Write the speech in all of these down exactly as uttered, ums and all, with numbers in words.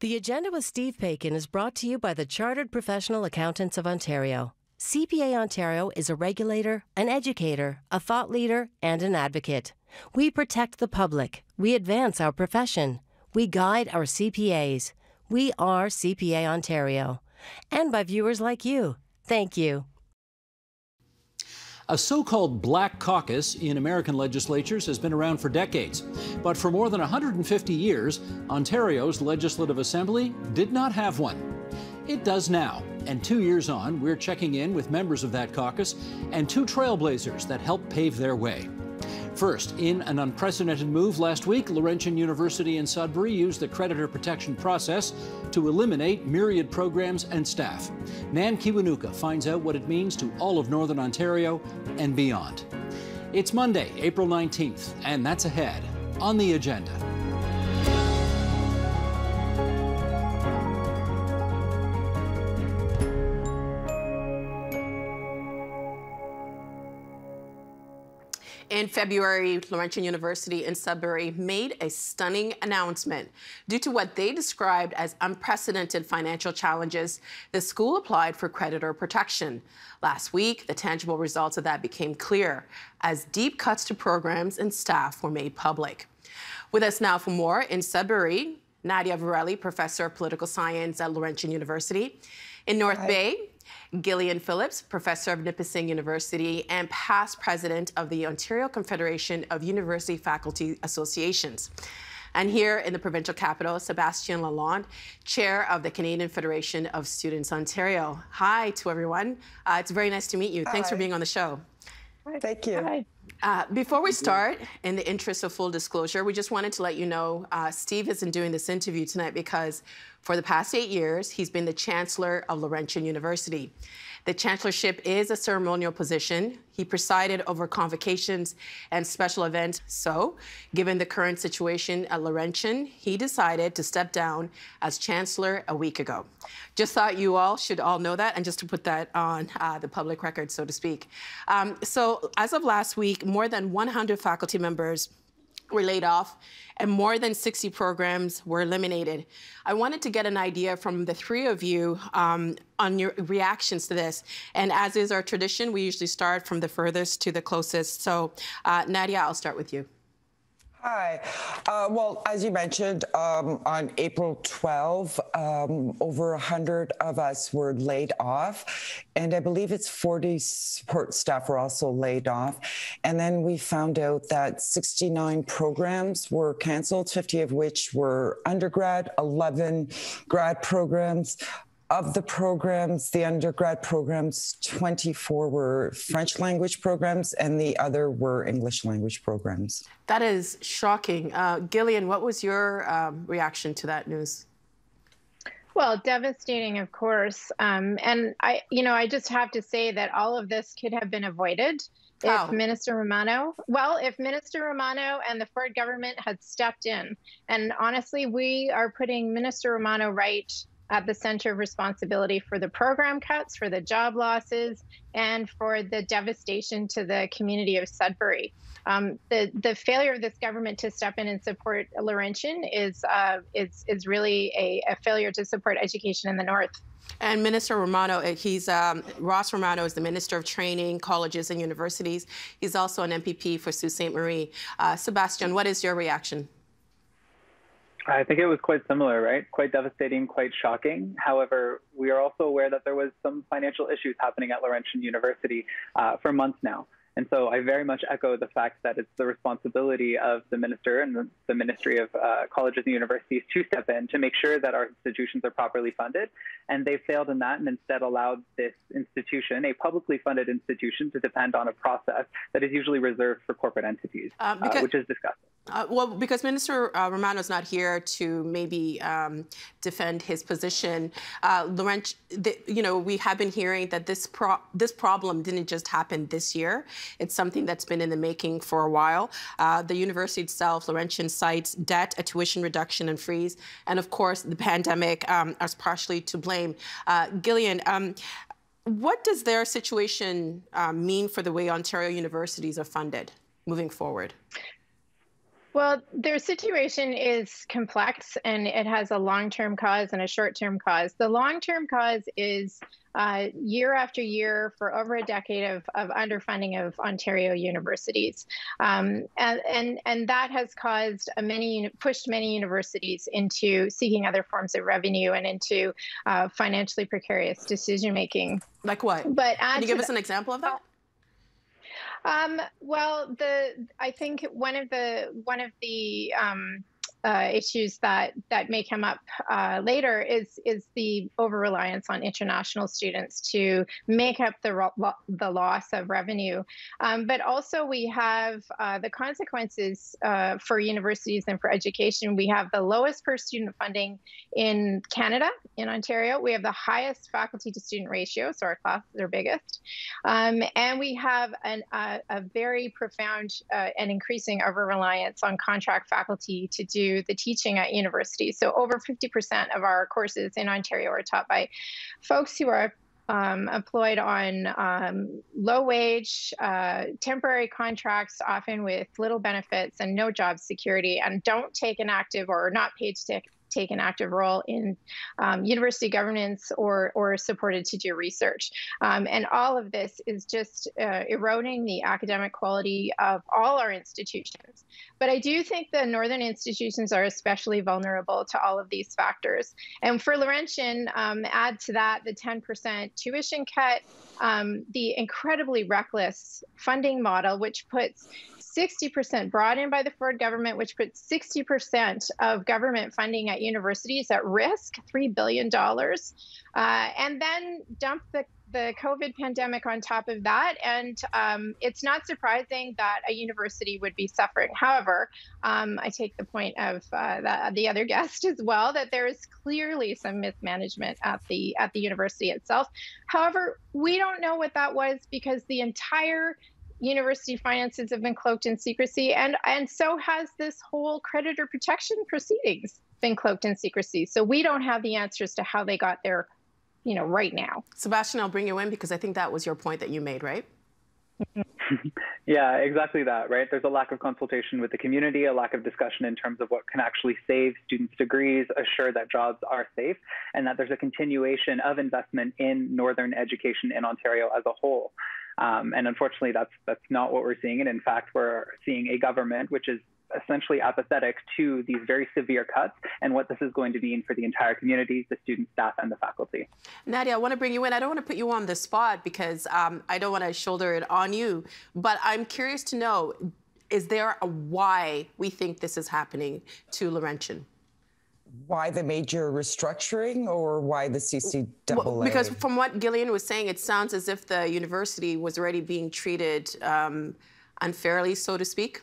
The Agenda with Steve Paikin is brought to you by the Chartered Professional Accountants of Ontario. C P A Ontario is a regulator, an educator, a thought leader, and an advocate. We protect the public. We advance our profession. We guide our C P As. We are C P A Ontario. And by viewers like you. Thank you. A so-called black caucus in American legislatures has been around for decades. But for more than one hundred fifty years, Ontario's Legislative Assembly did not have one. It does now. And two years on, we're checking in with members of that caucus and two trailblazers that helped pave their way. First, in an unprecedented move last week, Laurentian University in Sudbury used the creditor protection process to eliminate myriad programs and staff. Nam Kiwanuka finds out what it means to all of Northern Ontario and beyond. It's Monday, April nineteenth, and that's ahead on the agenda. In February, Laurentian University in Sudbury made a stunning announcement. Due to what they described as unprecedented financial challenges, the school applied for creditor protection. Last week, the tangible results of that became clear as deep cuts to programs and staff were made public. With us now for more in Sudbury, Nadia Verrelli, professor of political science at Laurentian University. In North Hi. Bay, Gillian Phillips, professor of Nipissing University and past president of the Ontario Confederation of University Faculty Associations. And here in the provincial capital, Sebastian Lalonde, chair of the Canadian Federation of Students Ontario. Hi to everyone. Uh, it's very nice to meet you. Hi. Thanks for being on the show. Hi. Thank you. Hi. Uh, before we start, in the interest of full disclosure, we just wanted to let you know uh, Steve isn't doing this interview tonight because for the past eight years, he's been the chancellor of Laurentian University. The chancellorship is a ceremonial position. He presided over convocations and special events. So, given the current situation at Laurentian, he decided to step down as chancellor a week ago. Just thought you all should all know that, and just to put that on uh, the public record, so to speak. Um, so, as of last week, more than one hundred faculty members were laid off, and more than sixty programs were eliminated. I wanted to get an idea from the three of you um, on your reactions to this. And as is our tradition, we usually start from the furthest to the closest. So, uh, Nadia, I'll start with you. Hi. Uh, well, as you mentioned, um, on April twelfth, um, over one hundred of us were laid off, and I believe it's forty support staff were also laid off. And then we found out that sixty-nine programs were canceled, fifty of which were undergrad, eleven grad programs. Of the programs, the undergrad programs, twenty-four were French language programs, and the other were English language programs. That is shocking. Uh, Gillian, what was your um, reaction to that news? Well, devastating, of course. Um, and I, you know, I just have to say that all of this could have been avoided if Minister Romano, well, if Minister Romano and the Ford government had stepped in. And honestly, we are putting Minister Romano right at the center of responsibility for the program cuts, for the job losses, and for the devastation to the community of Sudbury. Um, the, the failure of this government to step in and support Laurentian is, uh, is, is really a, a failure to support education in the North. And Minister Romano, he's, um, Ross Romano is the Minister of Training, Colleges and Universities. He's also an M P P for Sault Ste. Marie. Uh, Sebastian, what is your reaction? I think it was quite similar, right? Quite devastating, quite shocking. However, we are also aware that there was some financial issues happening at Laurentian University uh, for months now. And so I very much echo the fact that it's the responsibility of the minister and the Ministry of uh, Colleges and Universities to step in to make sure that our institutions are properly funded. And they failed in that and instead allowed this institution, a publicly funded institution, to depend on a process that is usually reserved for corporate entities, uh, uh, which is disgusting. Uh, well, because Minister uh, Romano's not here to maybe um, defend his position, uh, Laurent, the, you know, we have been hearing that this pro this problem didn't just happen this year. It's something that's been in the making for a while. Uh, the university itself, Laurentian, cites debt, a tuition reduction and freeze, and of course the pandemic um, is partially to blame. Uh, Gillian, um, what does their situation uh, mean for the way Ontario universities are funded moving forward? Well, their situation is complex, and it has a long-term cause and a short-term cause. The long-term cause is uh, year after year for over a decade of, of underfunding of Ontario universities. Um, and, and, and that has caused a many, pushed many universities into seeking other forms of revenue and into uh, financially precarious decision-making. Like what? But Can you give us an example of that? Um, well, the I think one of the one of the um, uh, issues that that may come up uh, later is is the over-reliance on international students to make up the the loss of revenue, um, but also we have uh, the consequences uh, for universities and for education. We have the lowest per student funding in Canada, in Ontario. We have the highest faculty to student ratio, so our classes are biggest. Um, and we have an, uh, a very profound uh, and increasing over-reliance on contract faculty to do the teaching at universities. So over fifty percent of our courses in Ontario are taught by folks who are Um, employed on um, low wage, uh, temporary contracts, often with little benefits and no job security, and don't take an active or are not paid to take, take an active role in um, university governance or, or supported to do research. Um, and all of this is just uh, eroding the academic quality of all our institutions. But I do think the northern institutions are especially vulnerable to all of these factors. And for Laurentian, um, add to that the ten percent tuition cut, um, the incredibly reckless funding model, which puts sixty percent brought in by the Ford government, which puts sixty percent of government funding at universities at risk, three billion dollars, uh, and then dump the the COVID pandemic on top of that. And um, it's not surprising that a university would be suffering. However, um, I take the point of uh, the, the other guest as well, that there is clearly some mismanagement at the, at the university itself. However, we don't know what that was because the entire university finances have been cloaked in secrecy, and, and so has this whole creditor protection proceedings been cloaked in secrecy. So we don't have the answers to how they got there, you know, right now. Sebastian, I'll bring you in because I think that was your point that you made, right? Yeah, exactly that, right? There's a lack of consultation with the community, a lack of discussion in terms of what can actually save students' degrees, assure that jobs are safe, and that there's a continuation of investment in northern education in Ontario as a whole. Um, and unfortunately, that's that's not what we're seeing. And in fact, we're seeing a government which is essentially apathetic to these very severe cuts and what this is going to mean for the entire community, the student, staff, and the faculty. Nadia, I want to bring you in. I don't want to put you on the spot because um, I don't want to shoulder it on you, but I'm curious to know, is there a why we think this is happening to Laurentian? Why the major restructuring or why the C C A A? Well, because from what Gillian was saying, it sounds as if the university was already being treated um, unfairly, so to speak.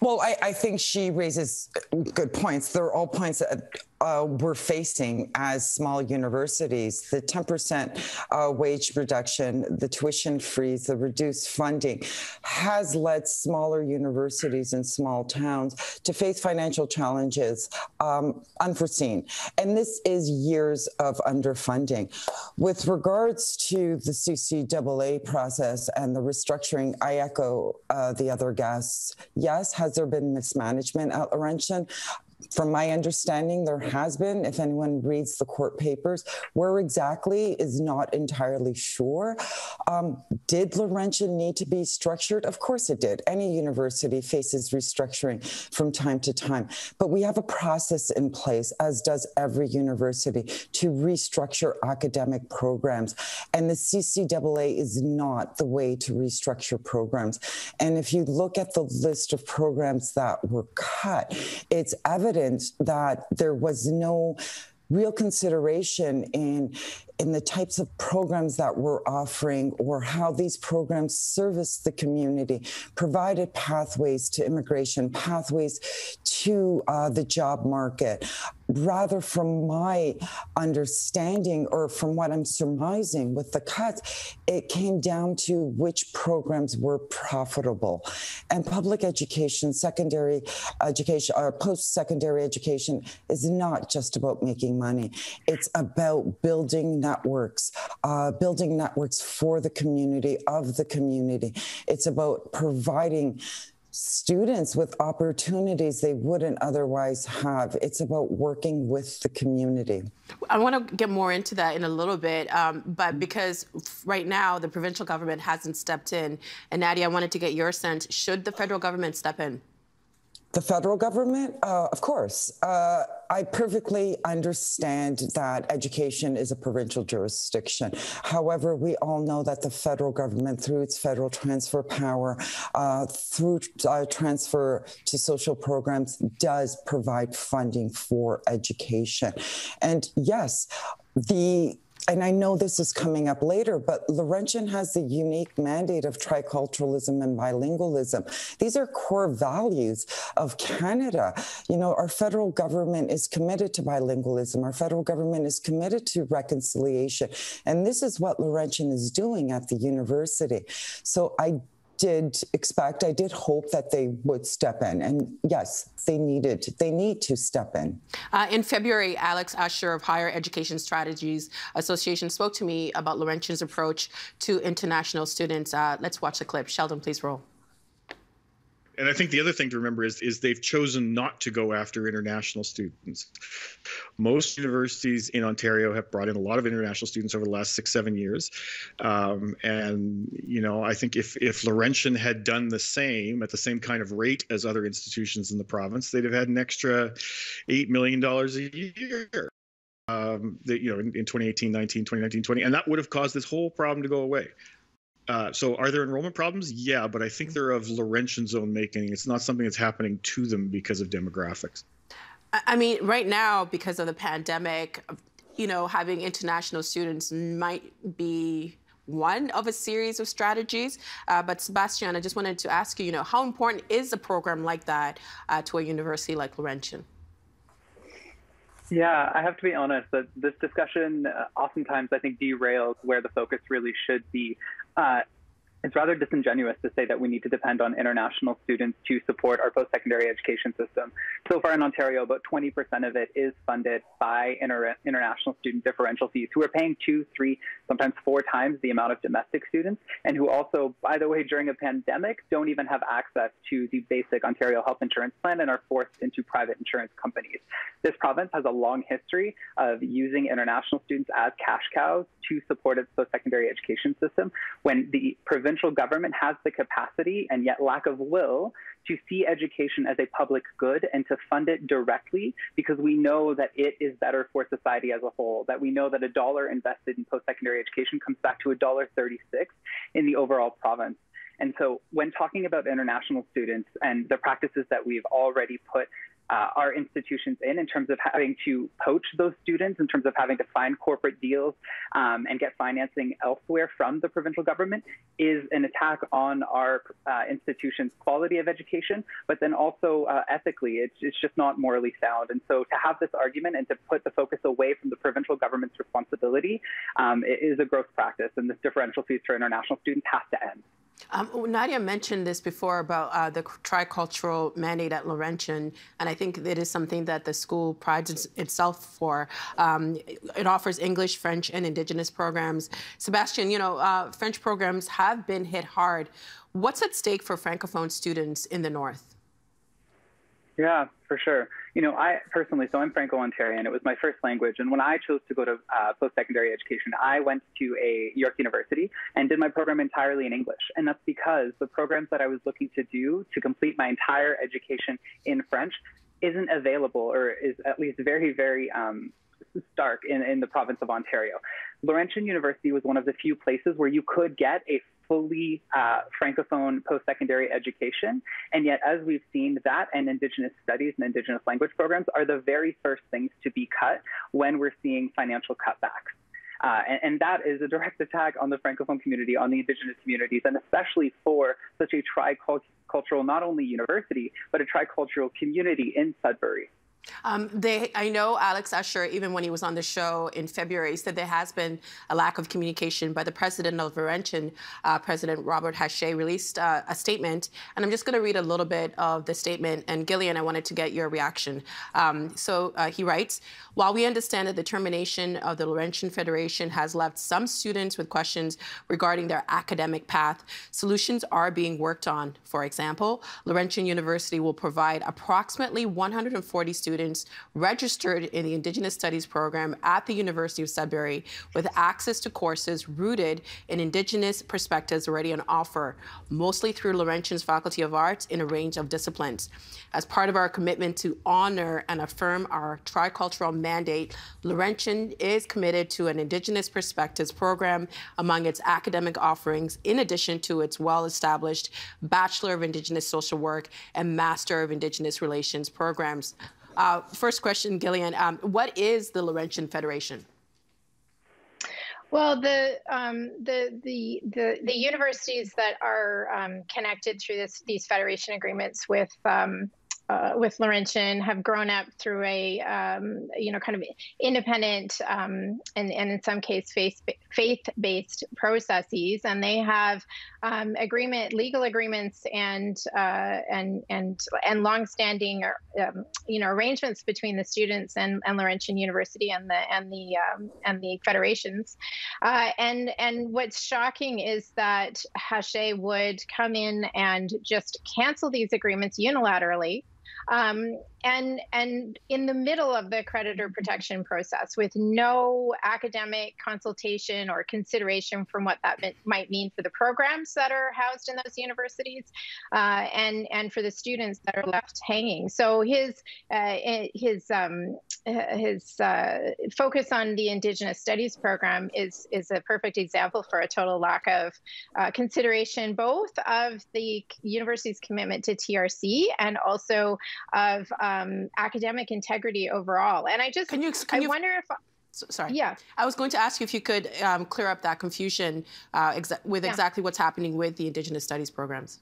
Well, I, I think she raises good points. They're all points that uh, we're facing as small universities. The ten percent uh, wage reduction, the tuition freeze, the reduced funding has led smaller universities in small towns to face financial challenges um, unforeseen. And this is years of underfunding. With regards to the C C A A process and the restructuring, I echo uh, the other guests. Yes, has there been mismanagement at Laurentian? From my understanding, there has been. If anyone reads the court papers, where exactly is not entirely sure. Um, did Laurentian need to be structured? Of course it did. Any university faces restructuring from time to time. But we have a process in place, as does every university, to restructure academic programs. And the C C A A is not the way to restructure programs. And if you look at the list of programs that were cut, it's evident that there was no real consideration in in the types of programs that we're offering or how these programs service the community, provided pathways to immigration, pathways to uh, the job market. Rather, from my understanding or from what I'm surmising with the cuts, it came down to which programs were profitable. And public education, secondary education, or post-secondary education is not just about making money. It's about building networks, uh, building networks for the community, of the community. It's about providing students with opportunities they wouldn't otherwise have. It's about working with the community. I want to get more into that in a little bit, um, but because right now the provincial government hasn't stepped in, and Nadia, I wanted to get your sense, should the federal government step in? The federal government? Uh, of course. Uh, I perfectly understand that education is a provincial jurisdiction. However, we all know that the federal government, through its federal transfer power, uh, through uh, transfer to social programs, does provide funding for education. And yes, the and I know this is coming up later, but Laurentian has the unique mandate of triculturalism and bilingualism. These are core values of Canada. You know, our federal government is committed to bilingualism. Our federal government is committed to reconciliation. And this is what Laurentian is doing at the university. So I did expect, I did hope that they would step in. And yes, they needed, they need to step in. Uh, in February, Alex Usher of Higher Education Strategies Association spoke to me about Laurentian's approach to international students. Uh, let's watch the clip. Sheldon, please roll. And I think the other thing to remember is, is they've chosen not to go after international students. Most universities in Ontario have brought in a lot of international students over the last six, seven years. Um, and, you know, I think if, if Laurentian had done the same at the same kind of rate as other institutions in the province, they'd have had an extra eight million dollars a year. Um, that, you know, in, in twenty eighteen, nineteen, twenty nineteen, twenty, and that would have caused this whole problem to go away. Uh, so are there enrollment problems? Yeah, but I think they're of Laurentian's own making. It's not something that's happening to them because of demographics. I mean, right now, because of the pandemic, you know, having international students might be one of a series of strategies. Uh, but Sebastian, I just wanted to ask you, you know, how important is a program like that uh, to a university like Laurentian? Yeah, I have to be honest that this discussion uh, oftentimes, I think, derails where the focus really should be. Uh, it's rather disingenuous to say that we need to depend on international students to support our post-secondary education system. So far in Ontario, about twenty percent of it is funded by inter international student differential fees, who are paying two, three, sometimes four times the amount of domestic students, and who also, by the way, during a pandemic, don't even have access to the basic Ontario health insurance plan and are forced into private insurance companies. This province has a long history of using international students as cash cows to support its post-secondary education system, when the provincial government has the capacity and yet lack of will to see education as a public good and to fund it directly, because we know that it is better for society as a whole, that we know that a dollar invested in post-secondary education comes back to a dollar thirty-six in the overall province. And so when talking about international students and the practices that we've already put Uh, our institutions in, in terms of having to poach those students, in terms of having to find corporate deals um, and get financing elsewhere from the provincial government, is an attack on our uh, institution's quality of education, but then also uh, ethically, it's, it's just not morally sound. And so to have this argument and to put the focus away from the provincial government's responsibility um, is a gross practice, and this differential fees for international students has to end. Um, Nadia mentioned this before about uh, the tricultural mandate at Laurentian, and I think it is something that the school prides itself for. Um, it offers English, French, and Indigenous programs. Sebastian, you know, uh, French programs have been hit hard. What's at stake for Francophone students in the North? Yeah, for sure. You know, I personally, so I'm Franco-Ontarian. It was my first language. And when I chose to go to uh, post-secondary education, I went to a York University and did my program entirely in English. And that's because the programs that I was looking to do to complete my entire education in French isn't available, or is at least very, very um, stark in, in the province of Ontario. Laurentian University was one of the few places where you could get a fully uh, Francophone post-secondary education. And yet, as we've seen, that and Indigenous studies and Indigenous language programs are the very first things to be cut when we're seeing financial cutbacks. Uh, and, and that is a direct attack on the Francophone community, on the Indigenous communities, and especially for such a tricultural, not only university, but a tricultural community in Sudbury. Um, they, I know Alex Usher, even when he was on the show in February, said there has been a lack of communication, but the president of Laurentian, uh, President Robert Haché, released uh, a statement, and I'm just going to read a little bit of the statement, and Gillian, I wanted to get your reaction. Um, so uh, he writes, while we understand that the termination of the Laurentian Federation has left some students with questions regarding their academic path, solutions are being worked on. For example, Laurentian University will provide approximately one hundred forty students registered in the Indigenous Studies program at the University of Sudbury with access to courses rooted in Indigenous perspectives already on offer, mostly through Laurentian's Faculty of Arts in a range of disciplines. As part of our commitment to honor and affirm our tricultural mandate, Laurentian is committed to an Indigenous perspectives program among its academic offerings, in addition to its well-established Bachelor of Indigenous Social Work and Master of Indigenous Relations programs. Uh, first question, Gillian, um, what is the Laurentian Federation? Well, the, um, the, the, the, the universities that are um, connected through this, these federation agreements with, um, uh, with Laurentian have grown up through a, um, you know, kind of independent um, and, and in some case faith, faith-based processes, and they have Um, agreement, legal agreements, and uh, and and and longstanding, um, you know, arrangements between the students and, and Laurentian University and the and the um, and the federations. Uh, and and what's shocking is that Haché would come in and just cancel these agreements unilaterally. Um, and and in the middle of the creditor protection process, with no academic consultation or consideration from what that might mean for the programs that are housed in those universities, uh, and and for the students that are left hanging. So his uh, his um, his uh, focus on the Indigenous Studies program is is a perfect example for a total lack of uh, consideration, both of the university's commitment to T R C and also of um, academic integrity overall. And I just, can you, can I you, wonder if... So, sorry. Yeah. I was going to ask you if you could um, clear up that confusion uh, exa with yeah. exactly what's happening with the Indigenous Studies programs.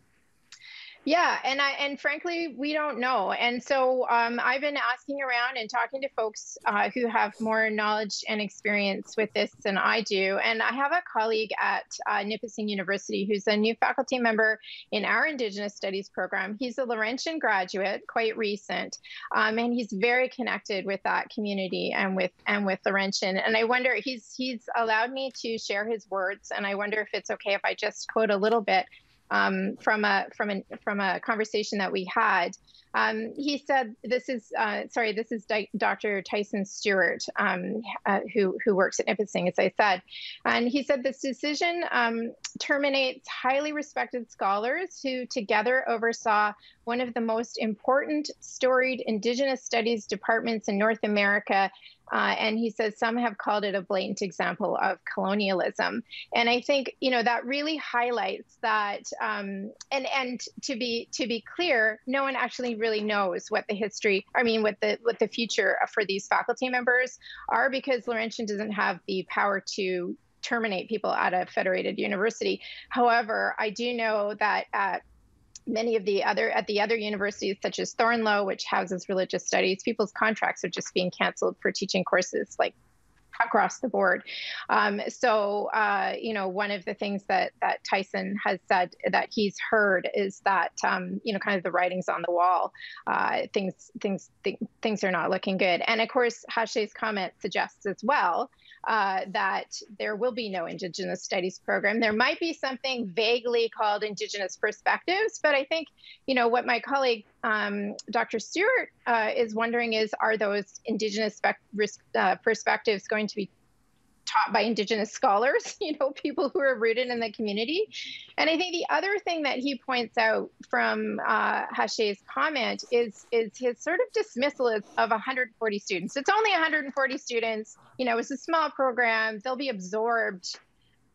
Yeah, and I and frankly, we don't know. And so um, I've been asking around and talking to folks uh, who have more knowledge and experience with this than I do. And I have a colleague at uh, Nipissing University who's a new faculty member in our Indigenous Studies program. He's a Laurentian graduate, quite recent, um, and he's very connected with that community and with and with Laurentian. And I wonder, he's he's allowed me to share his words, and I wonder if it's okay if I just quote a little bit. Um, from a from an from a conversation that we had, um, he said, "This is uh, sorry, this is Doctor Tyson Stewart, um, uh, who who works at Nipissing, as I said, and he said this decision um, terminates highly respected scholars who together oversaw one of the most important storied Indigenous Studies departments in North America." Uh, and he says some have called it a blatant example of colonialism. And I think, you know, that really highlights that. Um, and and to be to be clear, no one actually really knows what the history, I mean, what the what the future for these faculty members are, because Laurentian doesn't have the power to terminate people at a federated university. However, I do know that at many of the other, at the other universities, such as Thorneloe, which houses religious studies, people's contracts are just being canceled for teaching courses like across the board. Um, so, uh, you know, one of the things that, that Tyson has said that he's heard is that, um, you know, kind of the writing's on the wall, uh, things, things, th things are not looking good. And of course, Hache's comment suggests as well Uh, that there will be no Indigenous Studies program. There might be something vaguely called Indigenous Perspectives, but I think, you know, what my colleague, um, Doctor Stewart, uh, is wondering is, are those Indigenous uh, perspectives going to be taught by Indigenous scholars, you know, people who are rooted in the community? And I think the other thing that he points out from uh, Hache's comment is is his sort of dismissal of one hundred forty students. It's only one hundred forty students, you know, it's a small program, they'll be absorbed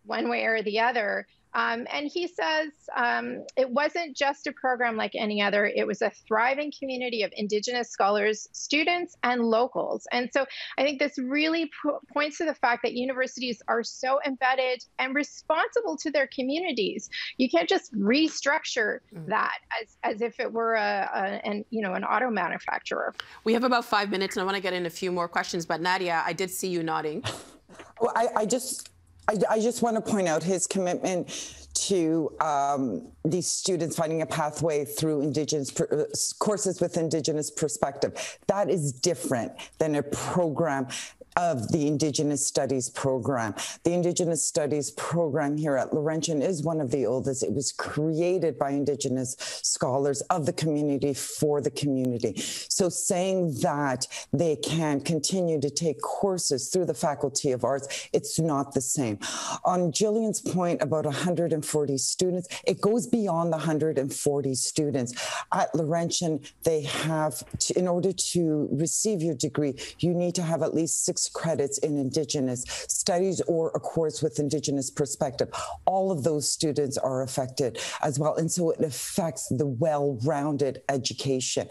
one way or the other. Um, and he says um, it wasn't just a program like any other. It was a thriving community of Indigenous scholars, students, and locals. And so I think this really points to the fact that universities are so embedded and responsible to their communities. You can't just restructure that as, as if it were a, a an, you know, an auto manufacturer. We have about five minutes, and I want to get in a few more questions. But Nadia, I did see you nodding. Well, I, I just... I, I just want to point out his commitment to um, these students finding a pathway through Indigenous per courses with Indigenous perspective. That is different than a program of the Indigenous Studies program. The Indigenous Studies program here at Laurentian is one of the oldest. It was created by Indigenous scholars of the community for the community. So saying that they can continue to take courses through the Faculty of Arts, it's not the same. On Gillian's point about one hundred forty students, it goes beyond the one hundred forty students. At Laurentian, they have, to, in order to receive your degree, you need to have at least six credits in Indigenous Studies or a course with Indigenous perspective. All of those students are affected as well, and so it affects the well-rounded education.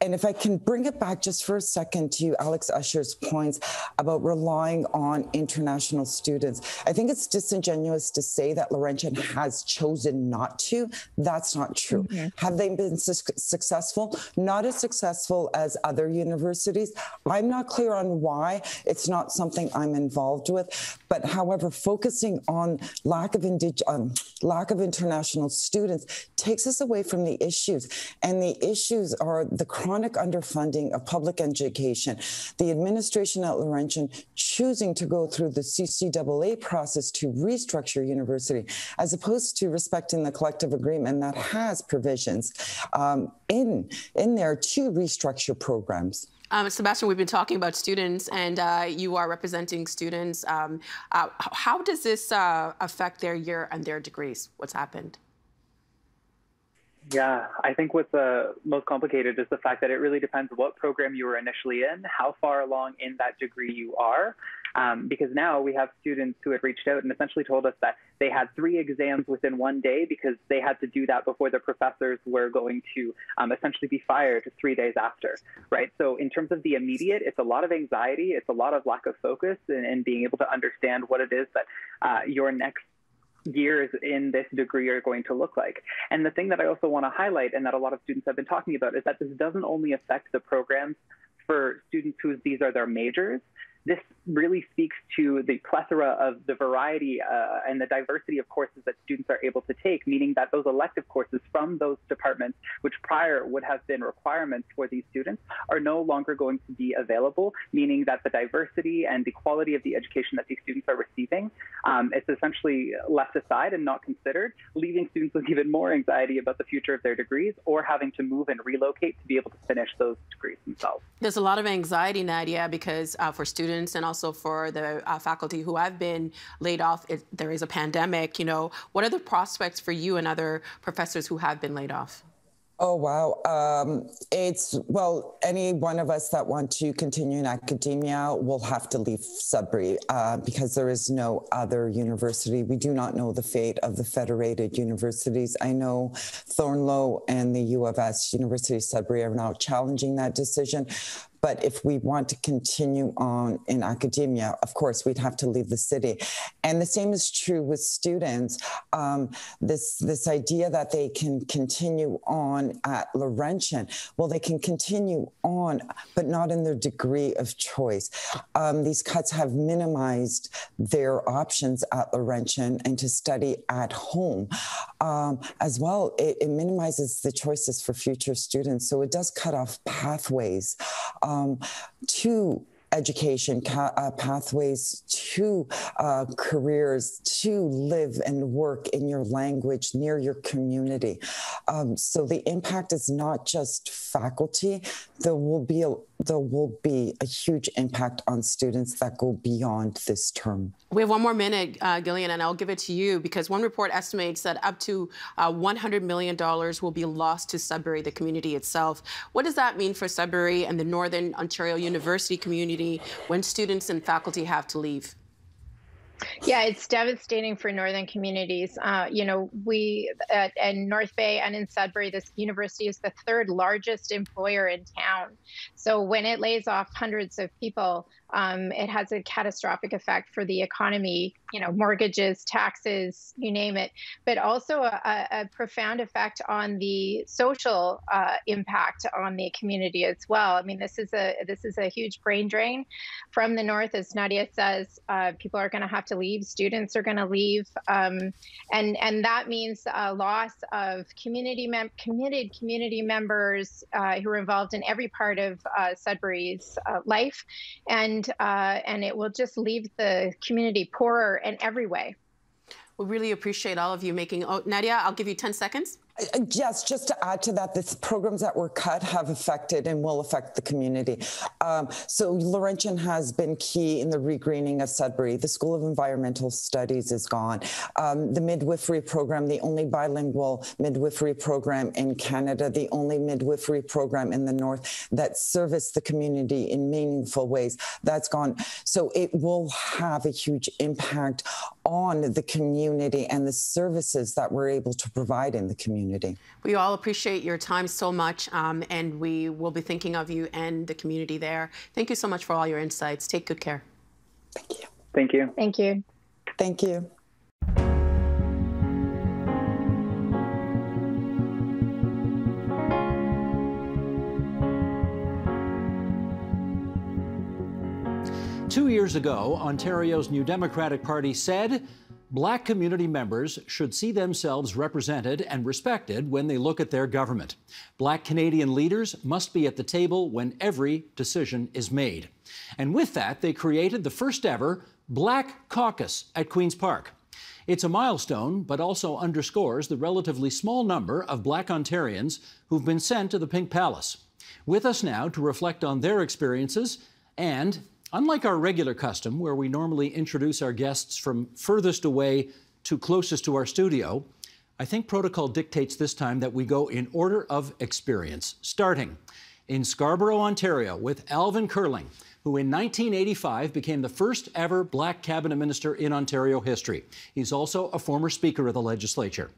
And if I can bring it back just for a second to Alex Usher's points about relying on international students, I think it's disingenuous to say that Laurentian has chosen not to. That's not true. Mm-hmm. Have they been su successful? Not as successful as other universities. I'm not clear on why. It's not something I'm involved with, but however, focusing on lack of um, lack of international students takes us away from the issues, and the issues are the chronic underfunding of public education, the administration at Laurentian choosing to go through the C C A A process to restructure university, as opposed to respecting the collective agreement that has provisions um, in in there to restructure programs. Um, Sebastian, we've been talking about students, and uh, you are representing students. Um, uh, how does this uh, affect their year and their degrees? What's happened? Yeah, I think what's uh, most complicated is the fact that it really depends what program you were initially in, how far along in that degree you are, um, because now we have students who had reached out and essentially told us that they had three exams within one day because they had to do that before the professors were going to um, essentially be fired three days after, right? So in terms of the immediate, it's a lot of anxiety, it's a lot of lack of focus, and, and being able to understand what it is that uh, your next years in this degree are going to look like. And the thing that I also want to highlight, and that a lot of students have been talking about, is that this doesn't only affect the programs for students whose these are their majors. This really speaks to the plethora of the variety uh, and the diversity of courses that students are able to take, meaning that those elective courses from those departments, which prior would have been requirements for these students, are no longer going to be available, meaning that the diversity and the quality of the education that these students are receiving um, is essentially left aside and not considered, leaving students with even more anxiety about the future of their degrees or having to move and relocate to be able to finish those degrees themselves. There's a lot of anxiety, Nadia, because uh, for students, and also for the uh, faculty who have been laid off, if there is a pandemic, you know, what are the prospects for you and other professors who have been laid off? Oh, wow. Um, it's, well, any one of us that want to continue in academia will have to leave Sudbury uh, because there is no other university. We do not know the fate of the federated universities. I know Thorneloe and the U of S, University of Sudbury, are now challenging that decision. But if we want to continue on in academia, of course, we'd have to leave the city. And the same is true with students. Um, this, this idea that they can continue on at Laurentian, well, they can continue on, but not in their degree of choice. Um, these cuts have minimized their options at Laurentian and to study at home. Um, as well, it, it minimizes the choices for future students. So it does cut off pathways. Um, Um, to education, uh, pathways to uh, careers, to live and work in your language, near your community. Um, so the impact is not just faculty. There will be a, there will be a huge impact on students that go beyond this term. We have one more minute, uh, Gillian, and I'll give it to you, because one report estimates that up to uh, one hundred million dollars will be lost to Sudbury, the community itself. What does that mean for Sudbury and the Northern Ontario University community when students and faculty have to leave? Yeah, it's devastating for northern communities. Uh, you know, we at, at North Bay and in Sudbury, this university is the third largest employer in town. So when it lays off hundreds of people, um, it has a catastrophic effect for the economy, you know, mortgages, taxes, you name it, but also a, a profound effect on the social uh, impact on the community as well. I mean, this is a this is a huge brain drain from the north, as Nadia says. Uh, people are going to have to leave. Students are going to leave, um, and and that means a loss of community mem committed community members uh, who are involved in every part of uh, Sudbury's uh, life, and uh, and it will just leave the community poorer in every way. We really appreciate all of you making. Oh, Nadia, I'll give you ten seconds. Yes, just to add to that, the programs that were cut have affected and will affect the community. Um, so Laurentian has been key in the regreening of Sudbury. The School of Environmental Studies is gone. Um, the midwifery program, the only bilingual midwifery program in Canada, the only midwifery program in the north that serviced the community in meaningful ways, that's gone. So it will have a huge impact on the community and the services that we're able to provide in the community. We all appreciate your time so much, um, and we will be thinking of you and the community there. Thank you so much for all your insights. Take good care. Thank you. Thank you. Thank you. Thank you. Two years ago, Ontario's New Democratic Party said Black community members should see themselves represented and respected when they look at their government. Black Canadian leaders must be at the table when every decision is made. And with that, they created the first ever Black Caucus at Queen's Park. It's a milestone, but also underscores the relatively small number of Black Ontarians who've been sent to the Pink Palace. With us now to reflect on their experiences and, unlike our regular custom, where we normally introduce our guests from furthest away to closest to our studio, I think protocol dictates this time that we go in order of experience, starting in Scarborough, Ontario, with Alvin Curling, who in nineteen eighty-five became the first ever Black cabinet minister in Ontario history. He's also a former Speaker of the Legislature.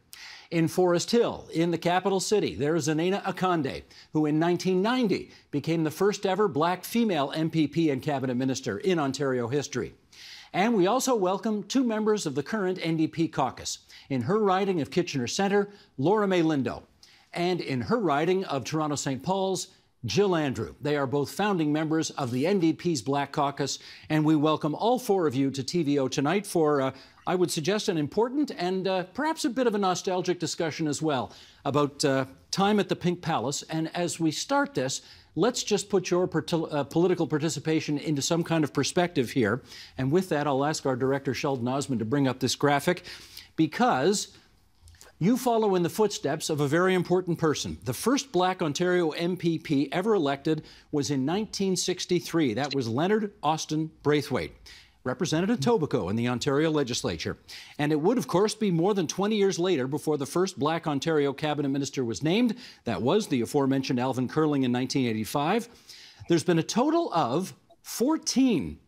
In Forest Hill, in the capital city, there is Zanana Akande, who in nineteen ninety became the first ever Black female M P P and cabinet minister in Ontario history. And we also welcome two members of the current N D P caucus. In her riding of Kitchener Centre, Laura May Lindo, and in her riding of Toronto Saint Paul's, Jill Andrew. They are both founding members of the N D P's Black Caucus, and we welcome all four of you to T V O tonight for, uh, I would suggest, an important and uh, perhaps a bit of a nostalgic discussion as well about uh, time at the Pink Palace. And as we start this, let's just put your uh, political participation into some kind of perspective here. And with that, I'll ask our director, Sheldon Osman, to bring up this graphic, because you follow in the footsteps of a very important person. The first Black Ontario M P P ever elected was in nineteen sixty-three. That was Leonard Austin Braithwaite, represented Tobico in the Ontario Legislature. And it would, of course, be more than twenty years later before the first Black Ontario cabinet minister was named. That was the aforementioned Alvin Curling in nineteen eighty-five. There's been a total of fourteen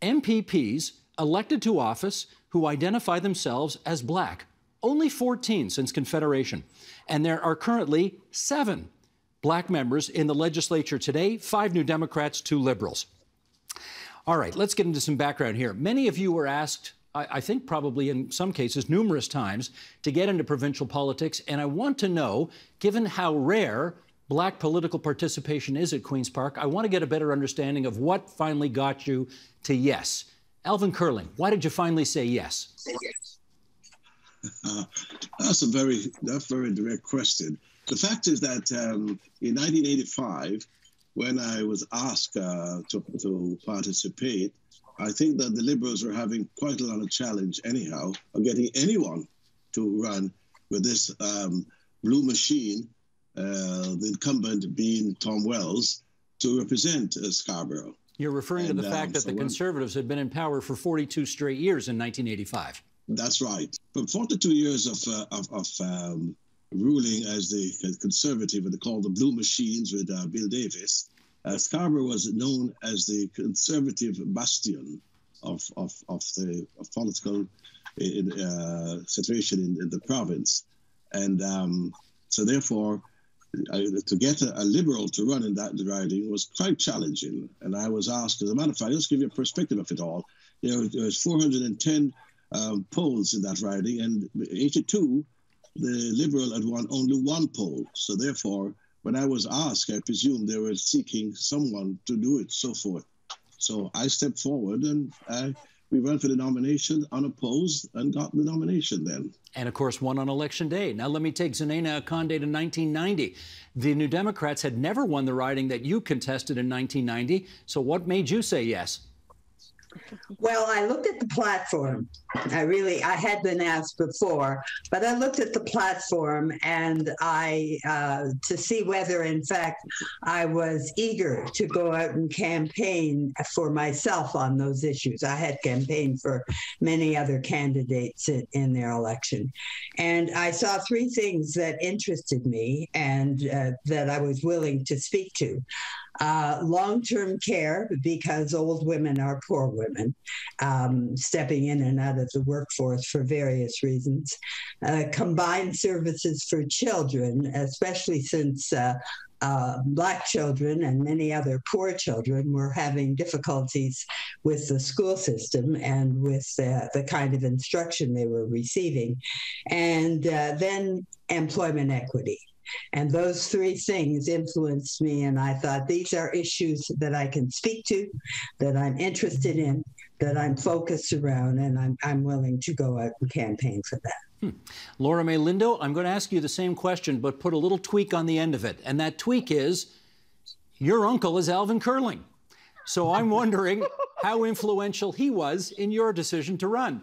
M P Ps elected to office who identify themselves as Black. Only fourteen since Confederation. And there are currently seven Black members in the legislature today, five New Democrats, two Liberals. All right, let's get into some background here. Many of you were asked, I, I think probably in some cases numerous times, to get into provincial politics. And I want to know, given how rare Black political participation is at Queen's Park, I want to get a better understanding of what finally got you to yes. Alvin Curling, why did you finally say yes? Say yes. Uh, that's a very, that's a very direct question. The fact is that um, in nineteen eighty-five, when I was asked uh, to, to participate, I think that the Liberals were having quite a lot of challenge anyhow of getting anyone to run with this um, blue machine, uh, the incumbent being Tom Wells, to represent uh, Scarborough. You're referring and, to the fact um, that so the Conservatives had been in power for forty-two straight years in nineteen eighty-five. That's right. From forty-two years of, uh, of, of um, ruling as the Conservative, what they call the Blue Machines with uh, Bill Davis, uh, Scarborough was known as the Conservative bastion of of of the of political in, uh, situation in, in the province, and um, so therefore, I, to get a, a Liberal to run in that riding was quite challenging. And I was asked, as a matter of fact, let's give you a perspective of it all. There was four hundred ten um, polls in that riding, and eighty-two, the Liberal had won only one poll. So therefore, when I was asked, I presumed they were seeking someone to do it, so forth. So I stepped forward, and I, we ran for the nomination unopposed and got the nomination then. And, of course, won on Election Day. Now, let me take Zanana Akande to nineteen ninety. The New Democrats had never won the riding that you contested in nineteen ninety. So what made you say yes? Well, I looked at the platform. I really, I had been asked before, but I looked at the platform and I, uh, to see whether, in fact, I was eager to go out and campaign for myself on those issues. I had campaigned for many other candidates in, in their election. And I saw three things that interested me and uh, that I was willing to speak to. Uh, long-term care, because old women are poor women, um, stepping in and out of the workforce for various reasons. Uh, combined services for children, especially since uh, uh, Black children and many other poor children were having difficulties with the school system and with uh, the kind of instruction they were receiving. And uh, then employment equity. And those three things influenced me, and I thought these are issues that I can speak to, that I'm interested in, that I'm focused around, and I'm, I'm willing to go out and campaign for that. Hmm. Laura May Lindo, I'm going to ask you the same question, but put a little tweak on the end of it. And that tweak is, your uncle is Alvin Curling. So I'm wondering how influential he was in your decision to run.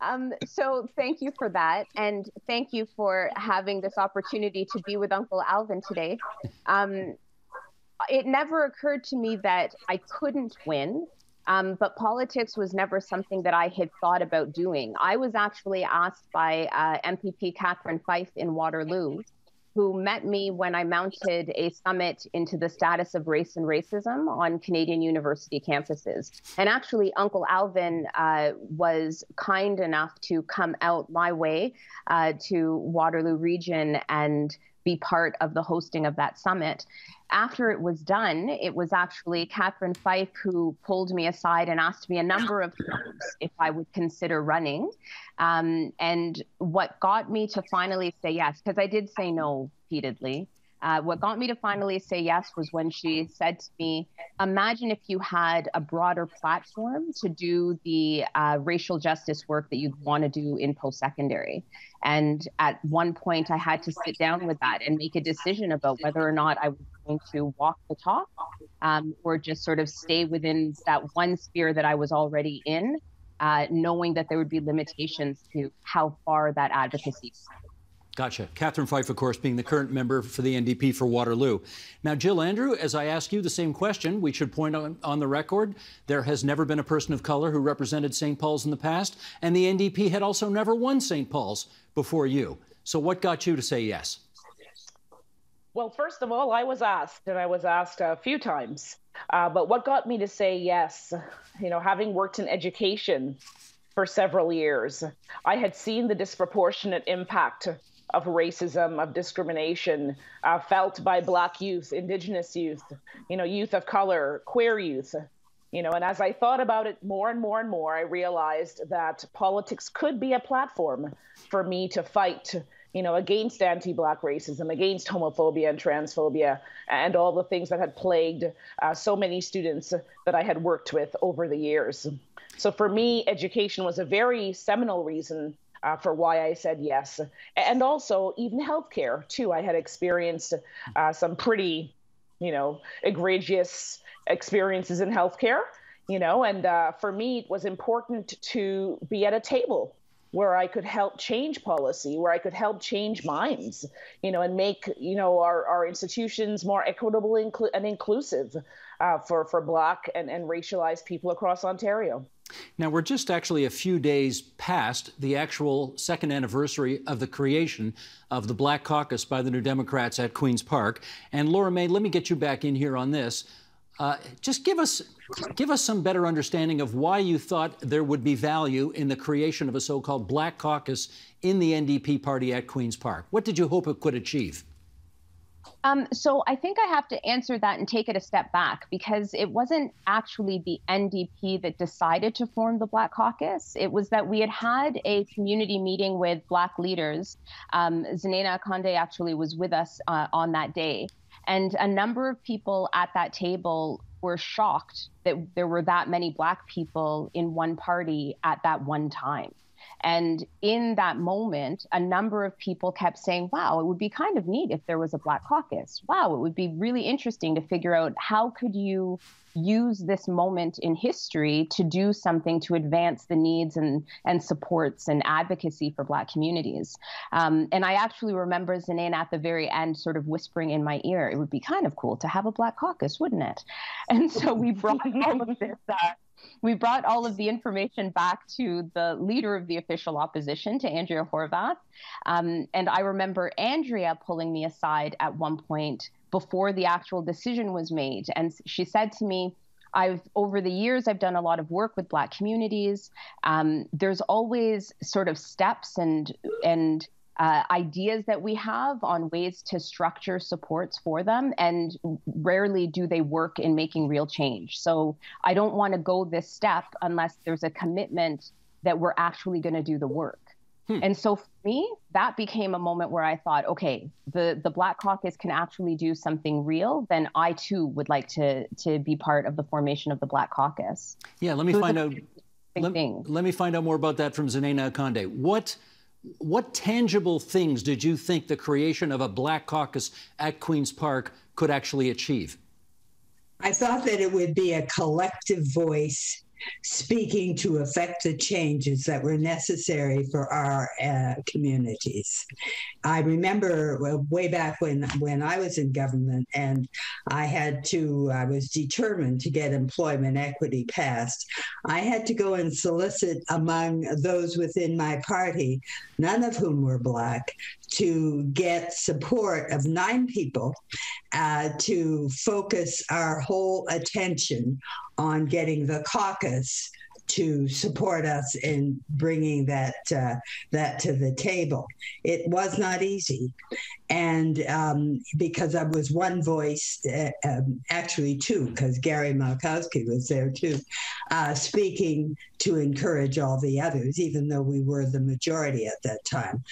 Um, so thank you for that, and thank you for having this opportunity to be with Uncle Alvin today. Um, it never occurred to me that I couldn't win, um, but politics was never something that I had thought about doing. I was actually asked by uh, M P P Catherine Fife in Waterloo, who met me when I mounted a summit into the status of race and racism on Canadian university campuses. And actually, Uncle Alvin uh, was kind enough to come out my way uh, to Waterloo Region and be part of the hosting of that summit. After it was done, it was actually Catherine Fife who pulled me aside and asked me a number of times if I would consider running. Um, and what got me to finally say yes, because I did say no repeatedly, uh, what got me to finally say yes was when she said to me, imagine if you had a broader platform to do the uh, racial justice work that you'd want to do in post-secondary. And at one point, I had to sit down with that and make a decision about whether or not I was going to walk the talk um, or just sort of stay within that one sphere that I was already in, uh, knowing that there would be limitations to how far that advocacy is. Gotcha. Catherine Fife, of course, being the current member for the N D P for Waterloo. Now, Jill Andrew, as I ask you the same question, we should point on, on the record, there has never been a person of color who represented Saint Paul's in the past, and the N D P had also never won Saint Paul's before you. So what got you to say yes? Well, first of all, I was asked, and I was asked a few times. Uh, but what got me to say yes, you know, having worked in education for several years, I had seen the disproportionate impact of racism, of discrimination uh, felt by Black youth, Indigenous youth, you know, youth of color, queer youth, you know, and as I thought about it more and more and more, I realized that politics could be a platform for me to fight, you know, against anti-Black racism, against homophobia and transphobia, and all the things that had plagued uh, so many students that I had worked with over the years. So for me, education was a very seminal reason Uh, for why I said yes. And also even healthcare too. I had experienced uh, some pretty, you know, egregious experiences in healthcare, you know, and uh, for me, it was important to be at a table where I could help change policy, where I could help change minds, you know, and make, you know, our, our institutions more equitable inclu and inclusive uh, for, for Black and, and racialized people across Ontario. Now, we're just actually a few days past the actual second anniversary of the creation of the Black Caucus by the New Democrats at Queen's Park. And Laura May, let me get you back in here on this. Uh, just give us, give us some better understanding of why you thought there would be value in the creation of a so-called black caucus in the N D P party at Queen's Park. What did you hope it could achieve? Um, so I think I have to answer that and take it a step back, because it wasn't actually the N D P that decided to form the Black Caucus. It was that we had had a community meeting with Black leaders. Um, Zanana Akande actually was with us uh, on that day. And a number of people at that table were shocked that there were that many Black people in one party at that one time. And in that moment, a number of people kept saying, wow, it would be kind of neat if there was a Black caucus. Wow, it would be really interesting to figure out how could you use this moment in history to do something to advance the needs and, and supports and advocacy for Black communities. Um, and I actually remember Zanana at the very end sort of whispering in my ear, it would be kind of cool to have a Black caucus, wouldn't it? And so we brought all of this up. We brought all of the information back to the leader of the official opposition, to Andrea Horvath. Um, and I remember Andrea pulling me aside at one point before the actual decision was made. And she said to me, I've over the years, I've done a lot of work with Black communities. Um, there's always sort of steps and and Uh, ideas that we have on ways to structure supports for them, and rarely do they work in making real change. So I don't want to go this step unless there's a commitment that we're actually going to do the work. Hmm. And so for me, that became a moment where I thought, okay, the, the Black Caucus can actually do something real, then I too would like to, to be part of the formation of the Black Caucus. Yeah, let me, so find out, let, let me find out more about that from Zanana Akande. What... What tangible things did you think the creation of a Black caucus at Queen's Park could actually achieve? I thought that it would be a collective voice speaking to affect the changes that were necessary for our uh, communities. I remember way back when, when I was in government and I had to, I was determined to get employment equity passed. I had to go and solicit among those within my party, none of whom were Black, to get support of nine people uh, to focus our whole attention on getting the caucus to support us in bringing that uh, that to the table. It was not easy, and um, because I was one voice, uh, um, actually two, because Gary Malkowski was there too, uh, speaking to encourage all the others, even though we were the majority at that time.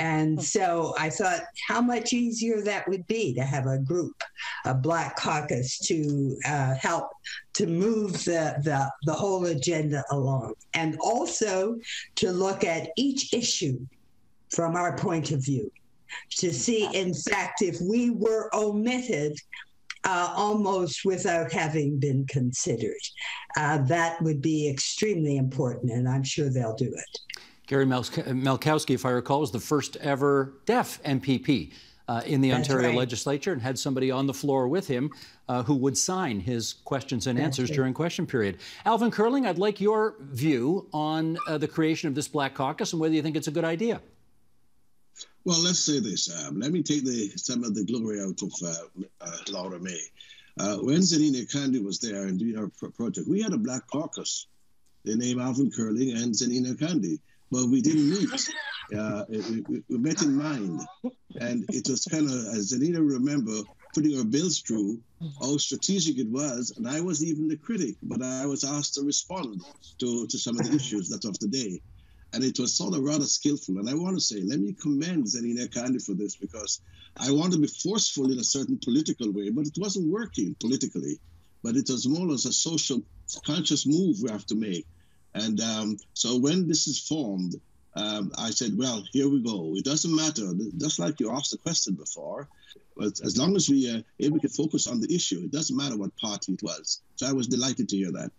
And so I thought how much easier that would be to have a group, a Black caucus, to uh, help to move the, the, the whole agenda along, and also to look at each issue from our point of view, to see, in fact, if we were omitted uh, almost without having been considered. Uh, that would be extremely important, and I'm sure they'll do it. Gary Malkowski, if I recall, was the first ever deaf M P P. Uh, in the That's Ontario right. legislature, and had somebody on the floor with him uh, who would sign his questions and answers during question period. Alvin Curling, I'd like your view on uh, the creation of this Black Caucus and whether you think it's a good idea. Well, let's say this. Um, let me take the, some of the glory out of uh, uh, Laura May. Uh, when Zanana Akande was there and doing our pro project, we had a Black Caucus. They named Alvin Curling and Zanana Akande. But we didn't meet. Uh, we, we met in mind. And it was kind of, as Zanana remember, putting our bills through, how strategic it was. And I wasn't even the critic, but I was asked to respond to, to some of the issues that of the day. And it was sort of rather skillful. And I want to say, let me commend Zanana Akande for this, because I want to be forceful in a certain political way, but it wasn't working politically. But it was more or less a social conscious move we have to make. And um, so when this is formed, um, I said, well, here we go. It doesn't matter. Just like you asked the question before, but as long as we uh, able to focus on the issue, it doesn't matter what party it was. So I was delighted to hear that.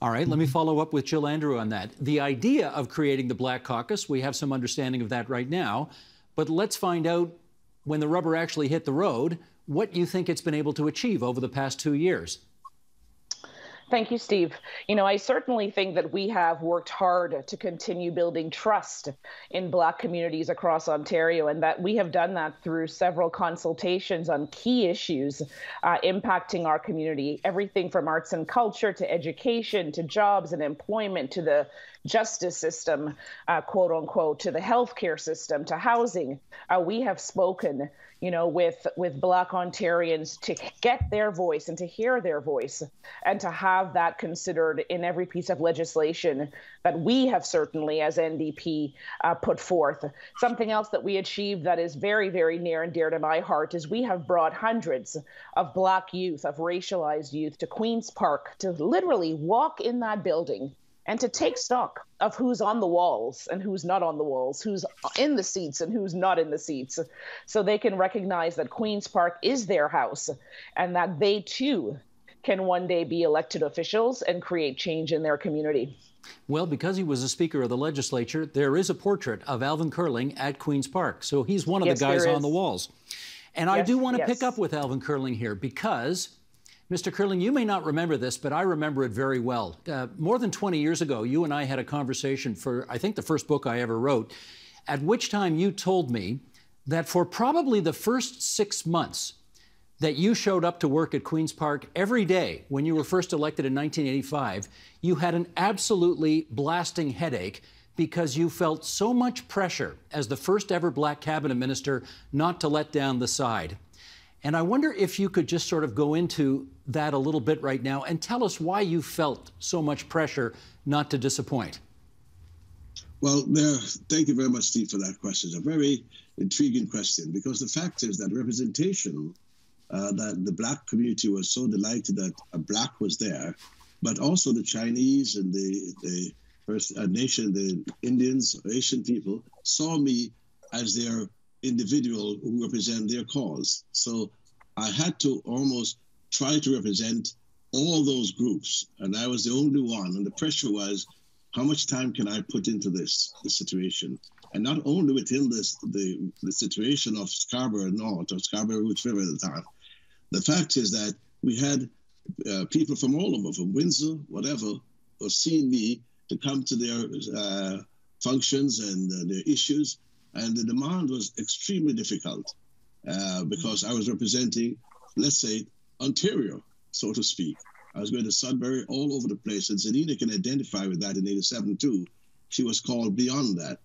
All right, let me follow up with Jill Andrew on that. The idea of creating the Black Caucus, we have some understanding of that right now, but let's find out when the rubber actually hit the road, what you think it's been able to achieve over the past two years. Thank you, Steve. You know, I certainly think that we have worked hard to continue building trust in Black communities across Ontario, and that we have done that through several consultations on key issues uh, impacting our community, everything from arts and culture to education to jobs and employment to the justice system, uh, quote unquote, to the healthcare system, to housing. Uh, we have spoken, you know, with, with Black Ontarians to get their voice and to hear their voice and to have that considered in every piece of legislation that we have certainly as N D P uh, put forth. Something else that we achieved that is very, very near and dear to my heart is we have brought hundreds of Black youth, of racialized youth, to Queen's Park to literally walk in that building and to take stock of who's on the walls and who's not on the walls, who's in the seats and who's not in the seats, so they can recognize that Queen's Park is their house and that they too can one day be elected officials and create change in their community. Well, because he was a Speaker of the Legislature, there is a portrait of Alvin Curling at Queen's Park. So he's one of yes, the guys on the walls. And yes, I do want to yes. pick up with Alvin Curling here because Mister Curling, you may not remember this, but I remember it very well. Uh, more than twenty years ago, you and I had a conversation for, I think, the first book I ever wrote, at which time you told me that for probably the first six months that you showed up to work at Queen's Park every day when you were first elected in nineteen eighty-five, you had an absolutely blasting headache because you felt so much pressure as the first ever Black cabinet minister not to let down the side. And I wonder if you could just sort of go into that a little bit right now and tell us why you felt so much pressure not to disappoint. Well, there, thank you very much, Steve, for that question. It's a very intriguing question, because the fact is that representation, uh, that the Black community was so delighted that a Black was there, but also the Chinese and the, the First Nation, the Indians, Asian people saw me as their individual who represent their cause. So I had to almost try to represent all those groups, and I was the only one, and the pressure was, how much time can I put into this, this situation? And not only within this, the, the situation of Scarborough North, or Scarborough Ruth River at the time, the fact is that we had uh, people from all over, from Windsor, whatever, were seeing me to come to their uh, functions and uh, their issues, and the demand was extremely difficult uh, because I was representing, let's say, Ontario, so to speak. I was going to Sudbury, all over the place, and Zanana can identify with that in eighty-seven too. She was called beyond that.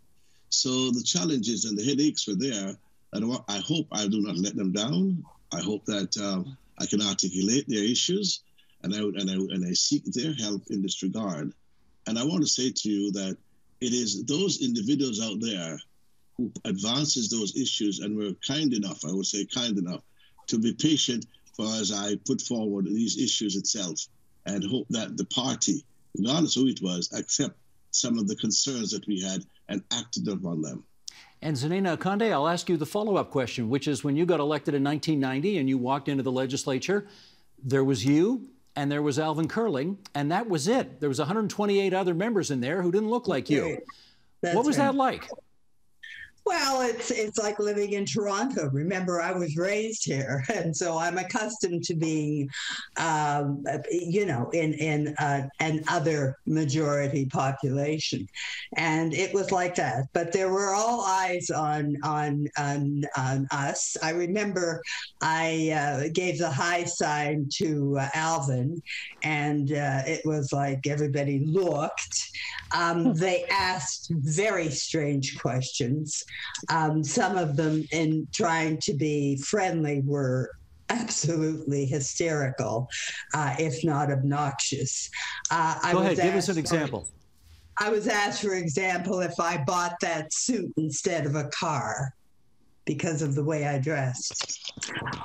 So the challenges and the headaches were there, and I hope I do not let them down. I hope that um, I can articulate their issues, and I, and, I, and I seek their help in this regard. And I want to say to you that it is those individuals out there who advances those issues and were kind enough, I would say kind enough, to be patient for as I put forward these issues itself, and hope that the party, regardless who it was, accept some of the concerns that we had and acted upon them. And Zanana Akande, I'll ask you the follow-up question, which is when you got elected in nineteen ninety and you walked into the legislature, there was you and there was Alvin Curling, and that was it. There was one hundred twenty-eight other members in there who didn't look like you. That's what was right. that like? Well, it's it's like living in Toronto. Remember, I was raised here, and so I'm accustomed to being, um, you know, in in uh, an other majority population, and it was like that. But there were all eyes on on on, on us. I remember I uh, gave the high sign to uh, Alvin, and uh, it was like everybody looked. Um, they asked very strange questions. Um, some of them, in trying to be friendly, were absolutely hysterical, uh, if not obnoxious. Uh, I Go was ahead, give us an example. I was asked, for example, if I bought that suit instead of a car because of the way I dressed,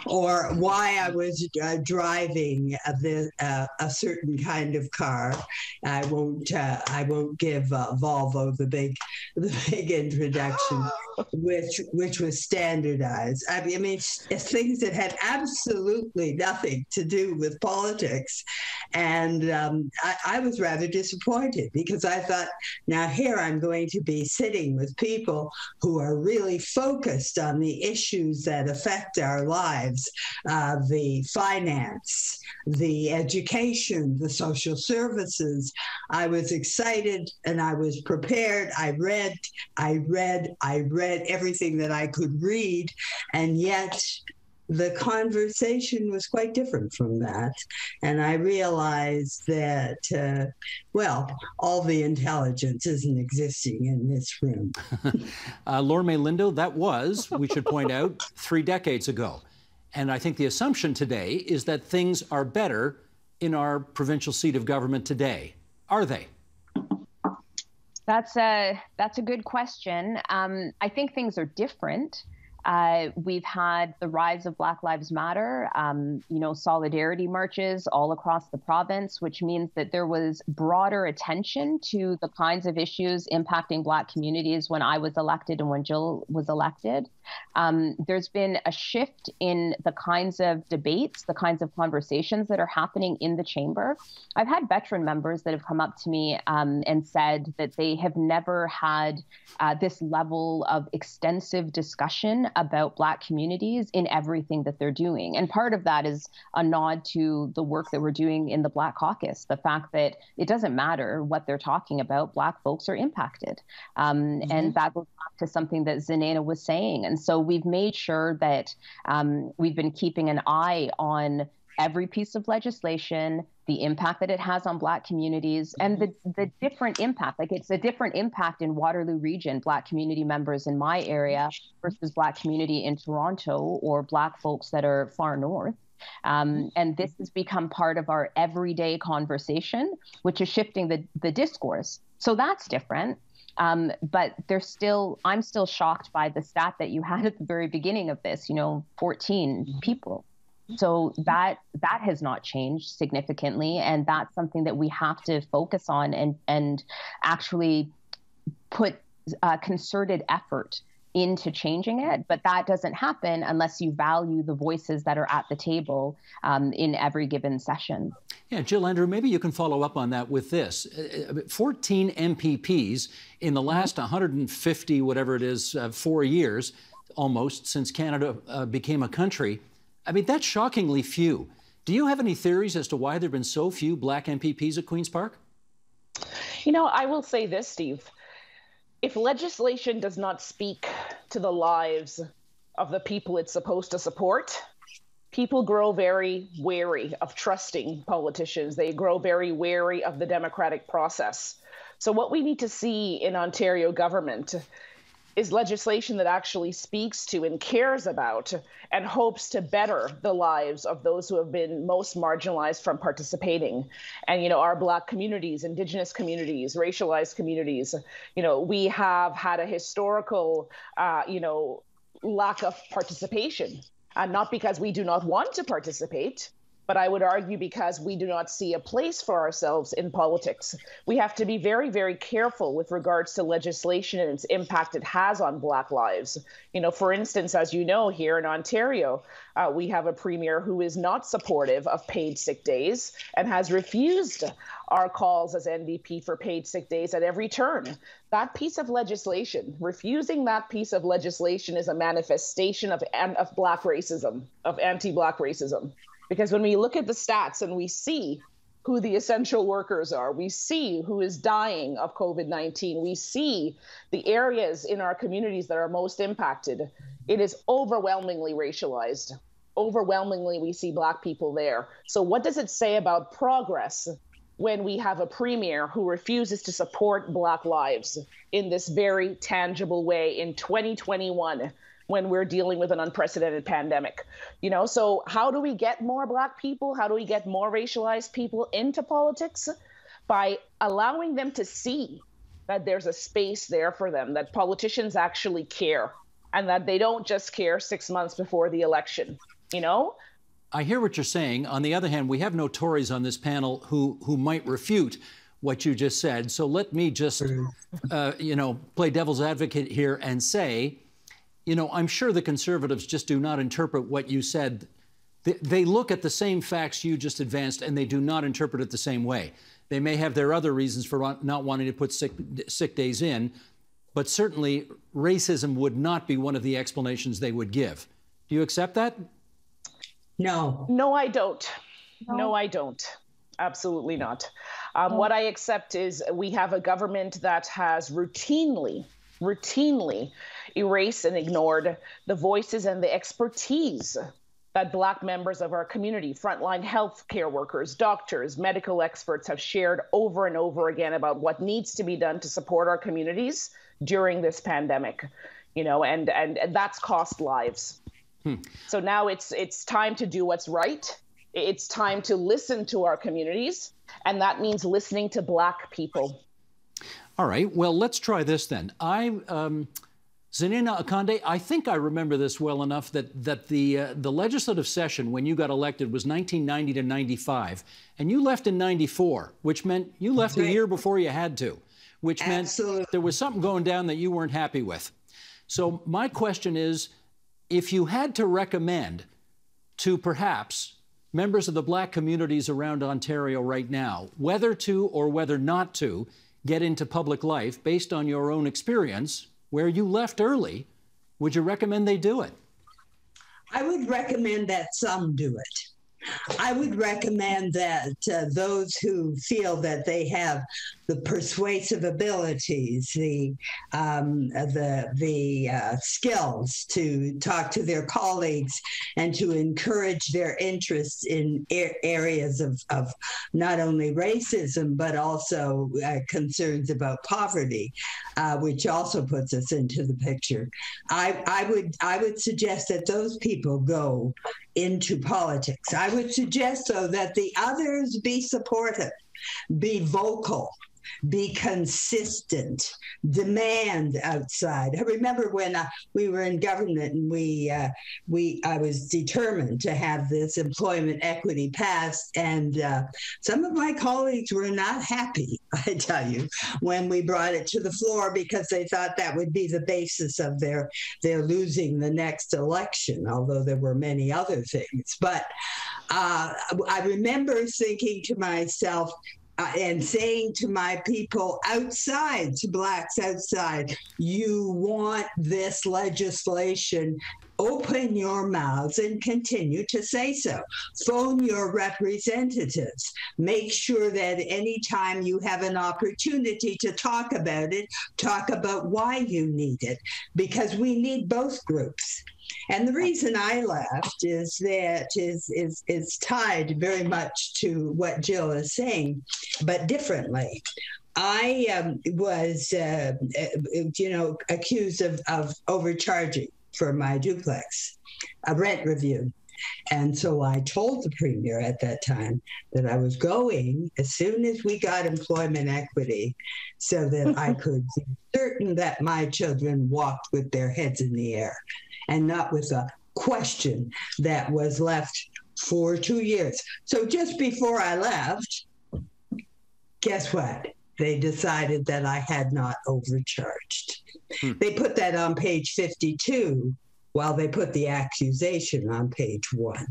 or why I was uh, driving a, the, uh, a certain kind of car. I won't, uh, I won't give uh, Volvo the big, the big introduction. which which was standardized. I mean, I mean it's things that had absolutely nothing to do with politics. And um, I, I was rather disappointed because I thought, now here I'm going to be sitting with people who are really focused on the issues that affect our lives, uh, the finance, the education, the social services. I was excited and I was prepared. I read, I read, I read everything that I could read, and yet the conversation was quite different from that. And I realized that, uh, well, all the intelligence isn't existing in this room. uh, Laura May Lindo, that was, we should point out, three decades ago. And I think the assumption today is that things are better in our provincial seat of government today. Are they? That's a, that's a good question. Um, I think things are different. Uh, we've had the rise of Black Lives Matter, um, you know, solidarity marches all across the province, which means that there was broader attention to the kinds of issues impacting Black communities when I was elected and when Jill was elected. Um, there's been a shift in the kinds of debates, the kinds of conversations that are happening in the chamber. I've had veteran members that have come up to me um, and said that they have never had uh, this level of extensive discussion about Black communities in everything that they're doing. And part of that is a nod to the work that we're doing in the Black Caucus, the fact that it doesn't matter what they're talking about, Black folks are impacted. Um, mm-hmm. And that goes back to something that Zanana was saying. And so we've made sure that um, we've been keeping an eye on every piece of legislation, the impact that it has on Black communities, and the, the different impact. Like, it's a different impact in Waterloo region, Black community members in my area versus Black community in Toronto or Black folks that are far north. Um, and this has become part of our everyday conversation, which is shifting the, the discourse. So that's different. Um, but there's still, I'm still shocked by the stat that you had at the very beginning of this, you know, fourteen people. So that that has not changed significantly. And that's something that we have to focus on and, and actually put uh, concerted effort into changing it. But that doesn't happen unless you value the voices that are at the table um, in every given session. Yeah, Jill Andrew, maybe you can follow up on that with this. fourteen M P Ps in the last one hundred fifty, whatever it is, uh, four years almost since Canada uh, became a country. I mean, that's shockingly few. Do you have any theories as to why there have been so few Black M P Ps at Queen's Park? You know, I will say this, Steve. If legislation does not speak to the lives of the people it's supposed to support, people grow very wary of trusting politicians. They grow very wary of the democratic process. So what we need to see in Ontario government is legislation that actually speaks to and cares about and hopes to better the lives of those who have been most marginalized from participating. And, you know, our Black communities, Indigenous communities, racialized communities, you know, we have had a historical, uh, you know, lack of participation. And not because we do not want to participate, but I would argue because we do not see a place for ourselves in politics. We have to be very, very careful with regards to legislation and its impact it has on Black lives. You know, for instance, as you know, here in Ontario, uh, we have a premier who is not supportive of paid sick days and has refused our calls as N D P for paid sick days at every turn. That piece of legislation, refusing that piece of legislation, is a manifestation of, of Black racism, of anti-Black racism. Because when we look at the stats and we see who the essential workers are, we see who is dying of COVID nineteen, we see the areas in our communities that are most impacted, it is overwhelmingly racialized. Overwhelmingly, we see Black people there. So what does it say about progress when we have a premier who refuses to support Black lives in this very tangible way in twenty twenty-one? When we're dealing with an unprecedented pandemic, you know? So how do we get more Black people? How do we get more racialized people into politics? By allowing them to see that there's a space there for them, that politicians actually care, and that they don't just care six months before the election, you know? I hear what you're saying. On the other hand, we have no Tories on this panel who, who might refute what you just said. So let me just, uh, you know, play devil's advocate here and say, you know, I'm sure the Conservatives just do not interpret what you said. They, they look at the same facts you just advanced, and they do not interpret it the same way. They may have their other reasons for not wanting to put sick, sick days in, but certainly racism would not be one of the explanations they would give. Do you accept that? No. No, I don't. No, no I don't. Absolutely not. Um, no. What I accept is we have a government that has routinely, routinely erased and ignored the voices and the expertise that Black members of our community, frontline healthcare workers, doctors, medical experts have shared over and over again about what needs to be done to support our communities during this pandemic, you know, and, and, and that's cost lives. Hmm. So now it's, it's time to do what's right. It's time to listen to our communities, and that means listening to Black people. All right, well, let's try this then. I, um... Zanana Akande, I think I remember this well enough that, that the, uh, the legislative session when you got elected was nineteen ninety to ninety-five, and you left in ninety-four, which meant you left a year before you had to, which Absolutely. meant there was something going down that you weren't happy with. So my question is, if you had to recommend to perhaps members of the Black communities around Ontario right now, whether to or whether not to get into public life based on your own experience, where you left early, would you recommend they do it? I would recommend that some do it. I would recommend that uh, those who feel that they have the persuasive abilities, the um, the, the uh, skills to talk to their colleagues and to encourage their interests in er areas of, of not only racism, but also uh, concerns about poverty, uh, which also puts us into the picture. I, I, would, I would suggest that those people go into politics. I would suggest, though, that the others be supportive, be vocal, be consistent, demand outside. I remember when uh, we were in government and we, uh, we, I was determined to have this employment equity passed, and uh, some of my colleagues were not happy, I tell you, when we brought it to the floor, because they thought that would be the basis of their, their losing the next election, although there were many other things. But uh, I remember thinking to myself, Uh, and saying to my people outside, to Blacks outside, you want this legislation, open your mouths and continue to say so. Phone your representatives. Make sure that any time you have an opportunity to talk about it, talk about why you need it, because we need both groups. And the reason I left is that is, is, is tied very much to what Jill is saying, but differently. I um, was, uh, you know, accused of, of overcharging for my duplex, a rent review. And so I told the Premier at that time that I was going as soon as we got employment equity so that I could be certain that my children walked with their heads in the air, and not with a question that was left for two years. So just before I left, guess what? They decided that I had not overcharged. Hmm. They put that on page fifty-two, while they put the accusation on page one.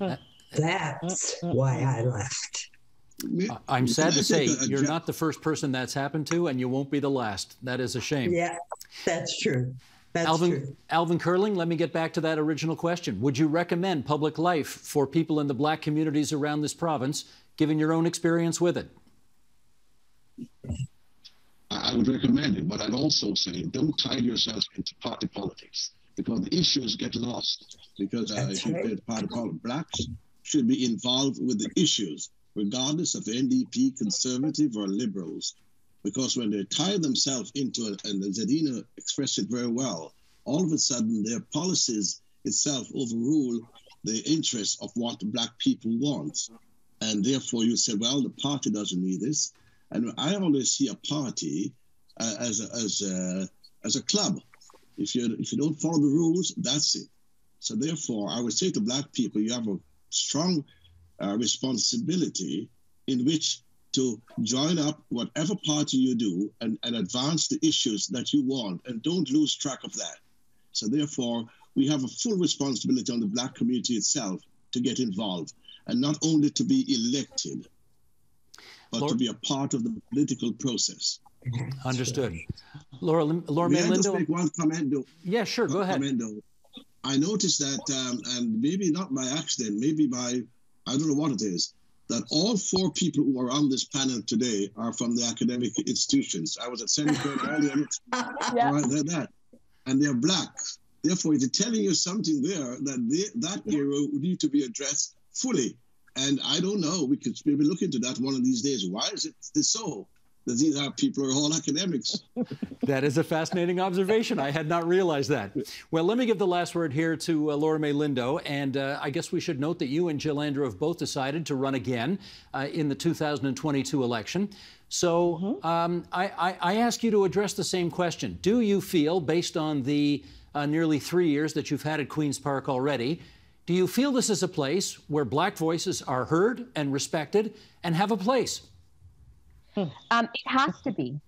Uh, that's uh, uh, why I left. I'm sad to say you're not the first person that's happened to, and you won't be the last. That is a shame. Yeah, that's true. That's Alvin, true. Alvin Curling, let me get back to that original question. Would you recommend public life for people in the Black communities around this province, given your own experience with it? I would recommend it, but I'd also say don't tie yourselves into party politics, because the issues get lost. Because uh, if you play party politics, Blacks should be involved with the issues, regardless of the N D P, Conservative, or Liberals. Because when they tie themselves into it, and Zanana expressed it very well, all of a sudden their policies itself overrule the interests of what the Black people want. And therefore you say, well, the party doesn't need this. And I always see a party uh, as, a, as, a, as a club. If you, if you don't follow the rules, that's it. So therefore, I would say to Black people, you have a strong uh, responsibility in which to join up whatever party you do and, and advance the issues that you want, and don't lose track of that. So therefore, we have a full responsibility on the Black community itself to get involved, and not only to be elected, but Lord, to be a part of the political process. Understood. Laura, Laura May Lindo. May I just make one comment, though? Yeah, sure, go ahead. Commendo. I noticed that, um, and maybe not by accident, maybe by, I don't know what it is, that all four people who are on this panel today are from the academic institutions. I was at Seneca earlier, yeah. right, they're that. And they're Black. Therefore, it's telling you something there that they, that yeah. era would need to be addressed fully. And I don't know, we could maybe look into that one of these days. Why is it so that these are people are all academics? That is a fascinating observation. I had not realized that. Well, let me give the last word here to uh, Laura May Lindo. And uh, I guess we should note that you and Jill Andrew have both decided to run again uh, in the two thousand twenty-two election. So mm-hmm. um, I, I, I ask you to address the same question. Do you feel, based on the uh, nearly three years that you've had at Queen's Park already, do you feel this is a place where Black voices are heard and respected and have a place? Um, it has to be.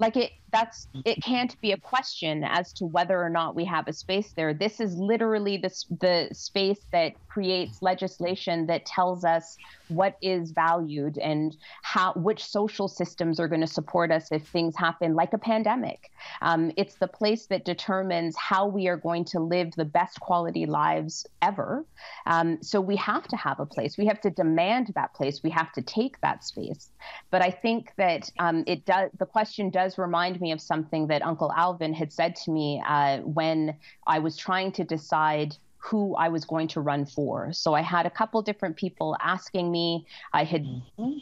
Like it, that's, it can't be a question as to whether or not we have a space there. This is literally the, the space that creates legislation that tells us what is valued and how, which social systems are going to support us if things happen, like a pandemic. Um, it's the place that determines how we are going to live the best quality lives ever. Um, so we have to have a place. We have to demand that place. We have to take that space. But I think that um, it does. The question does remind me of something that Uncle Alvin had said to me uh, when I was trying to decide who I was going to run for. So I had a couple different people asking me. I had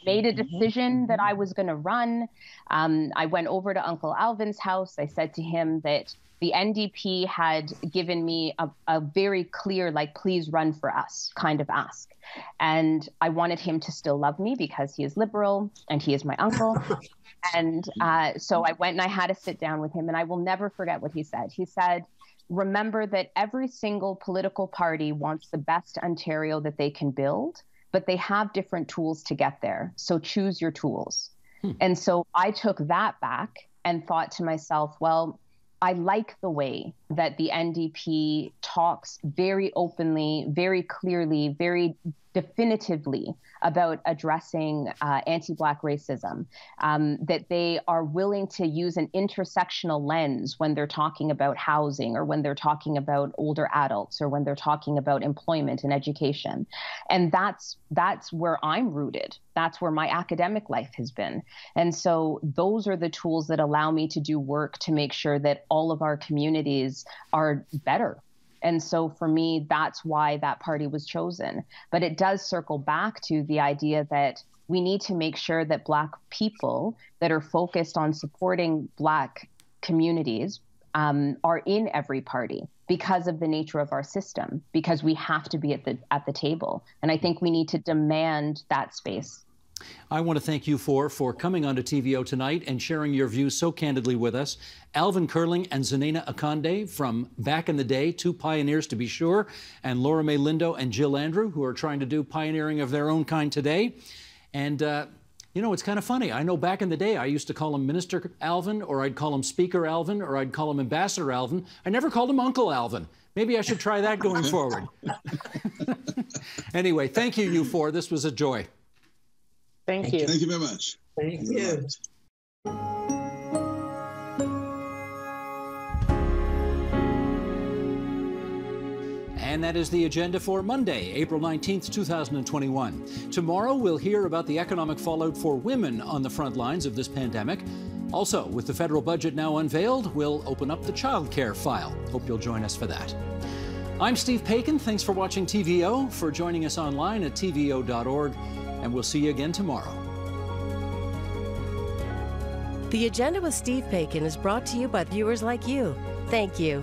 made a decision that I was going to run. Um, I went over to Uncle Alvin's house. I said to him that the N D P had given me a, a very clear, like, please run for us kind of ask. And I wanted him to still love me because he is liberal and he is my uncle. And uh, so I went and I had a sit down with him, and I will never forget what he said. He said, remember that every single political party wants the best Ontario that they can build, but they have different tools to get there. So choose your tools. Hmm. And so I took that back and thought to myself, well, I like the way that the N D P talks very openly, very clearly, very definitively about addressing uh, anti-Black racism, um, that they are willing to use an intersectional lens when they're talking about housing or when they're talking about older adults or when they're talking about employment and education. And that's, that's where I'm rooted. That's where my academic life has been. And so those are the tools that allow me to do work to make sure that all of our communities are better. And so for me, that's why that party was chosen. But it does circle back to the idea that we need to make sure that Black people that are focused on supporting Black communities um, are in every party because of the nature of our system, because we have to be at the, at the table. And I think we need to demand that space. I want to thank you for for coming onto T V O tonight and sharing your views so candidly with us. Alvin Curling and Zanana Akande from back in the day, two pioneers to be sure, and Laura May Lindo and Jill Andrew, who are trying to do pioneering of their own kind today. And, uh, you know, it's kind of funny. I know back in the day I used to call him Minister Alvin, or I'd call him Speaker Alvin, or I'd call him Ambassador Alvin. I never called him Uncle Alvin. Maybe I should try that going forward. Anyway, thank you, you four. This was a joy. Thank, Thank you. you. Thank you very much. Thank, Thank you. you. And that is the agenda for Monday, April nineteenth, two thousand twenty-one. Tomorrow, we'll hear about the economic fallout for women on the front lines of this pandemic. Also, with the federal budget now unveiled, we'll open up the child care file. Hope you'll join us for that. I'm Steve Paikin. Thanks for watching T V O, for joining us online at T V O dot org. And we'll see you again tomorrow. The Agenda with Steve Paikin is brought to you by viewers like you. Thank you.